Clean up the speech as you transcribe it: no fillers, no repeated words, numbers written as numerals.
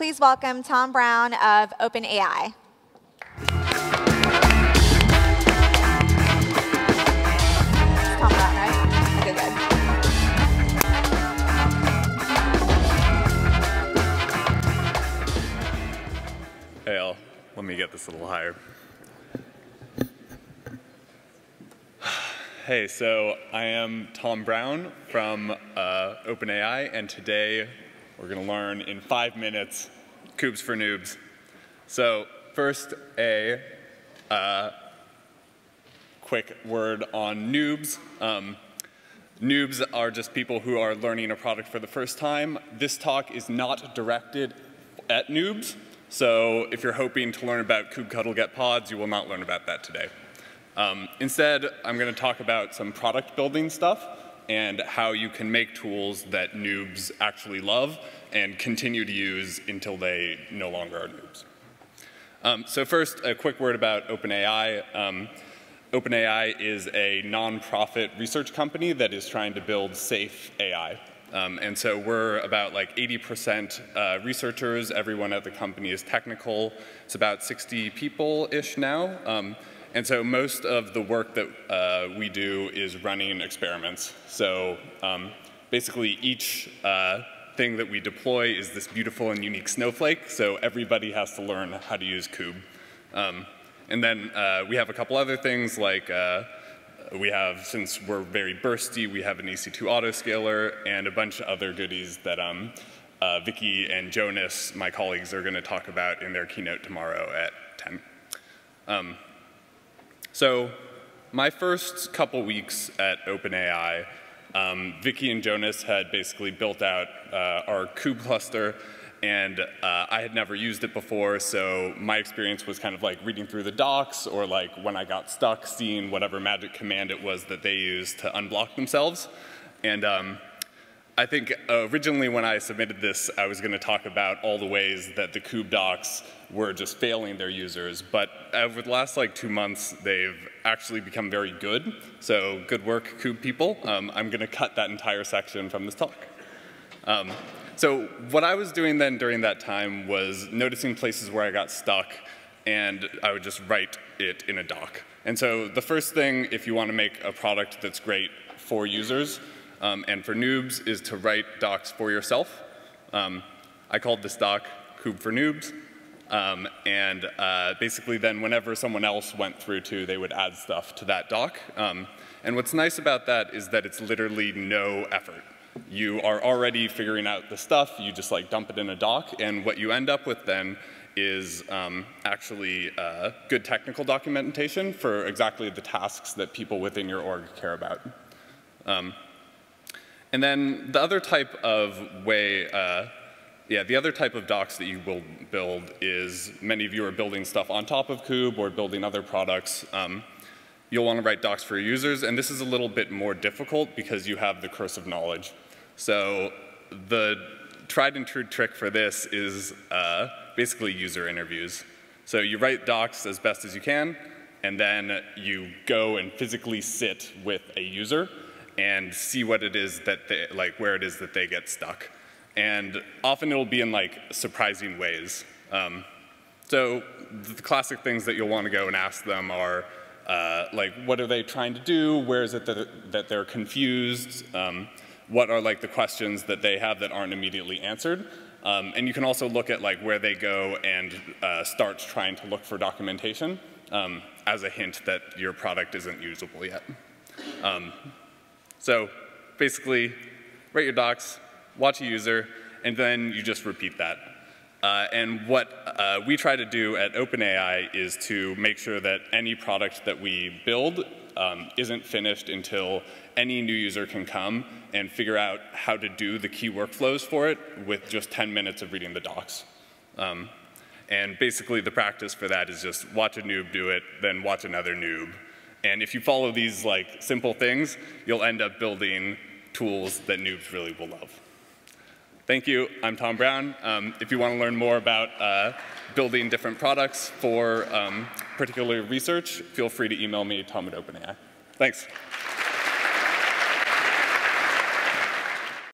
Please welcome Tom Brown of OpenAI. Tom Brown, right? Okay, good. Hey, let me get this a little higher. Hey, so I am Tom Brown from OpenAI, and today we're going to learn in 5 minutes Kubes for Noobs. So first, a quick word on noobs. Noobs are just people who are learning a product for the first time. This talk is not directed at noobs, so if you're hoping to learn about kubectl get pods, you will not learn about that today. Instead, I'm going to talk about some product building stuff and how you can make tools that noobs actually love and continue to use until they no longer are noobs. So first, a quick word about OpenAI. OpenAI is a nonprofit research company that is trying to build safe AI. And so we're about like 80% researchers. Everyone at the company is technical. It's about 60 people-ish now. And so most of the work that we do is running experiments. So basically each thing that we deploy is this beautiful and unique snowflake, so everybody has to learn how to use Kube. And then we have a couple other things like we have, since we're very bursty, we have an EC2 autoscaler and a bunch of other goodies that Vicky and Jonas, my colleagues, are going to talk about in their keynote tomorrow at 10. So my first couple weeks at OpenAI, Vicky and Jonas had basically built out our Kube cluster, and I had never used it before, so my experience was kind of like reading through the docs or like when I got stuck, seeing whatever magic command it was that they used to unblock themselves. And I think originally when I submitted this, I was going to talk about all the ways that the Kube docs were just failing their users, but over the last like 2 months, they've actually become very good. So good work, Kube people. I'm going to cut that entire section from this talk. So what I was doing then during that time was noticing places where I got stuck, and I would just write it in a doc. And so the first thing, if you want to make a product that's great for users, and for noobs, is to write docs for yourself. I called this doc Kube for Noobs, and basically then whenever someone else went through to, they would add stuff to that doc. And what's nice about that is that it's literally no effort. You are already figuring out the stuff, you just like dump it in a doc, and what you end up with then is actually good technical documentation for exactly the tasks that people within your org care about. And then the other type of docs that you will build is, many of you are building stuff on top of Kube or building other products. You'll want to write docs for your users, and this is a little bit more difficult because you have the curse of knowledge. So the tried and true trick for this is basically user interviews. So you write docs as best as you can, and then you go and physically sit with a user and see what it is that they, where it is that they get stuck. And often it'll be in like surprising ways. So the classic things that you'll want to go and ask them are like, what are they trying to do? Where is it that they're confused? What are like the questions that they have that aren't immediately answered? And you can also look at like where they go and start trying to look for documentation as a hint that your product isn't usable yet. So basically, write your docs, watch a user, and then you just repeat that. And what we try to do at OpenAI is to make sure that any product that we build isn't finished until any new user can come and figure out how to do the key workflows for it with just 10 minutes of reading the docs. And basically, the practice for that is just watch a noob do it, then watch another noob. And if you follow these like simple things, you'll end up building tools that noobs really will love. Thank you. I'm Tom Brown. If you want to learn more about building different products for particular research, feel free to email me, Tom@OpenAI. Thanks.